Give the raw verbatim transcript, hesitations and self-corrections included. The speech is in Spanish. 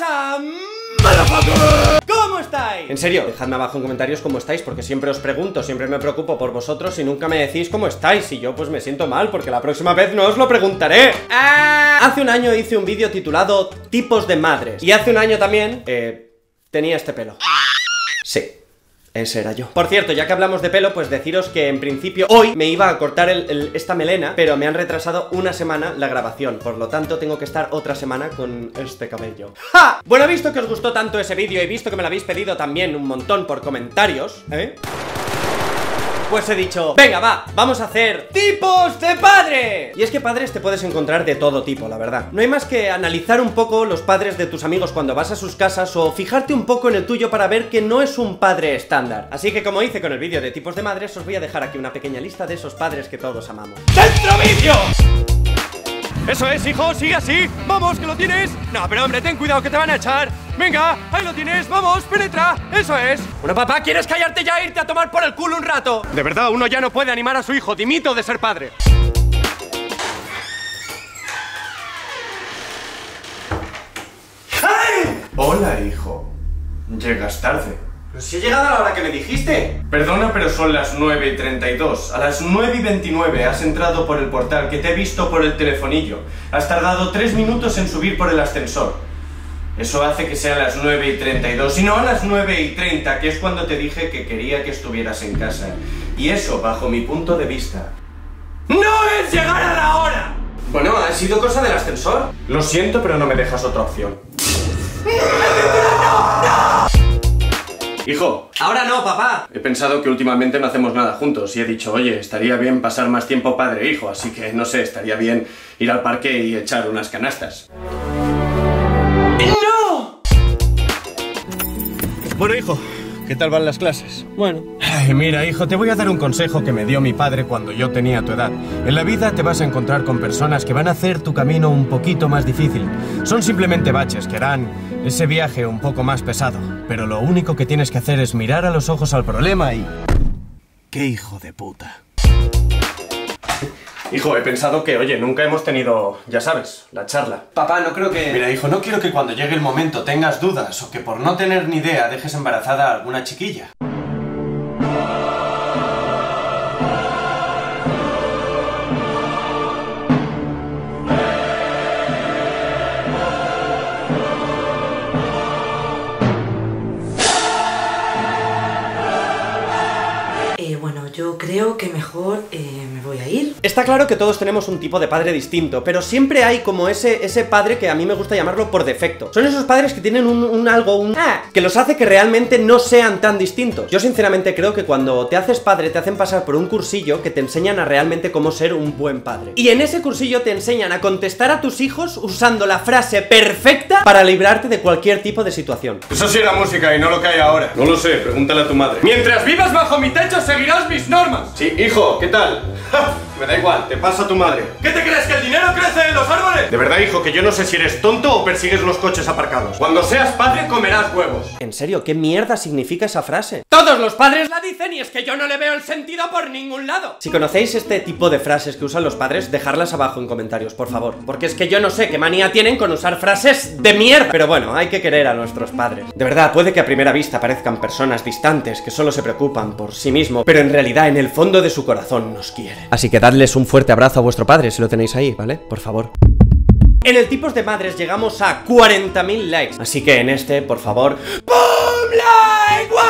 casa, motherfucker. ¿Cómo estáis? En serio, dejadme abajo en comentarios cómo estáis, porque siempre os pregunto, siempre me preocupo por vosotros y nunca me decís cómo estáis. Y yo pues me siento mal, porque la próxima vez no os lo preguntaré. ah, Hace un año hice un vídeo titulado Tipos de madres. Y hace un año también, eh, tenía este pelo. Sí, ese era yo. Por cierto, ya que hablamos de pelo, pues deciros que en principio hoy me iba a cortar el, el, esta melena, pero me han retrasado una semana la grabación, por lo tanto tengo que estar otra semana con este cabello. ¡Ja! Bueno, he visto que os gustó tanto ese vídeo, he visto que me lo habéis pedido también un montón por comentarios, ¿eh? Pues he dicho, venga va, vamos a hacer tipos de padre. Y es que padres te puedes encontrar de todo tipo, la verdad. No hay más que analizar un poco los padres de tus amigos cuando vas a sus casas, o fijarte un poco en el tuyo para ver que no es un padre estándar. Así que como hice con el vídeo de tipos de madres, os voy a dejar aquí una pequeña lista de esos padres que todos amamos. ¡Dentro vídeo! Eso es, hijo, sigue así, vamos, que lo tienes. No, pero hombre, ten cuidado que te van a echar. Venga, ahí lo tienes, vamos, penetra, eso es. Bueno, papá, ¿quieres callarte ya e irte a tomar por el culo un rato? De verdad, uno ya no puede animar a su hijo, dimito de ser padre. ¡Ay! Hola, hijo, llegas tarde. Pero si he llegado a la hora que me dijiste. Perdona, pero son las nueve y treinta y dos. A las nueve y veintinueve has entrado por el portal, que te he visto por el telefonillo. Has tardado tres minutos en subir por el ascensor. Eso hace que sean las nueve y treinta y dos, y no a las nueve y treinta, que es cuando te dije que quería que estuvieras en casa. Y eso, bajo mi punto de vista, ¡no es llegar a la hora! Bueno, ¿ha sido cosa del ascensor? Lo siento, pero no me dejas otra opción. Hijo. Ahora no, papá. He pensado que últimamente no hacemos nada juntos y he dicho, oye, estaría bien pasar más tiempo padre e hijo, así que, no sé, estaría bien ir al parque y echar unas canastas. ¡No! Bueno, hijo, ¿qué tal van las clases? Bueno. Ay, mira, hijo, te voy a dar un consejo que me dio mi padre cuando yo tenía tu edad. En la vida te vas a encontrar con personas que van a hacer tu camino un poquito más difícil. Son simplemente baches que harán ese viaje un poco más pesado. Pero lo único que tienes que hacer es mirar a los ojos al problema y... ¡Qué hijo de puta! Hijo, he pensado que, oye, nunca hemos tenido, ya sabes, la charla. Papá, no creo que... Mira, hijo, no quiero que cuando llegue el momento tengas dudas o que por no tener ni idea dejes embarazada a alguna chiquilla. Eh, bueno, yo creo que mejor... Eh... voy a ir. Está claro que todos tenemos un tipo de padre distinto, pero siempre hay como ese, ese padre que a mí me gusta llamarlo por defecto. Son esos padres que tienen un, un algo, un ah, que los hace que realmente no sean tan distintos. Yo sinceramente creo que cuando te haces padre te hacen pasar por un cursillo que te enseñan a realmente cómo ser un buen padre. Y en ese cursillo te enseñan a contestar a tus hijos usando la frase perfecta para librarte de cualquier tipo de situación. Eso sí era música y no lo que hay ahora. No lo sé, pregúntale a tu madre. Mientras vivas bajo mi techo seguirás mis normas. Sí, hijo, ¿qué tal? Me da igual, te pasa a tu madre. ¿Qué te crees, que el dinero crece en los árboles? De verdad, hijo, que yo no sé si eres tonto o persigues los coches aparcados. Cuando seas padre comerás huevos. En serio, ¿qué mierda significa esa frase? Todos los padres la dicen y es que yo no le veo el sentido por ningún lado. Si conocéis este tipo de frases que usan los padres, dejadlas abajo en comentarios, por favor. Porque es que yo no sé qué manía tienen con usar frases de mierda. Pero bueno, hay que querer a nuestros padres. De verdad, puede que a primera vista parezcan personas distantes que solo se preocupan por sí mismos, pero en realidad en el fondo de su corazón nos quieren. Así que dadles un fuerte abrazo a vuestro padre si lo tenéis ahí, ¿vale? Por favor. En el tipos de madres llegamos a cuarenta mil likes, así que en este, por favor, ¡pum like!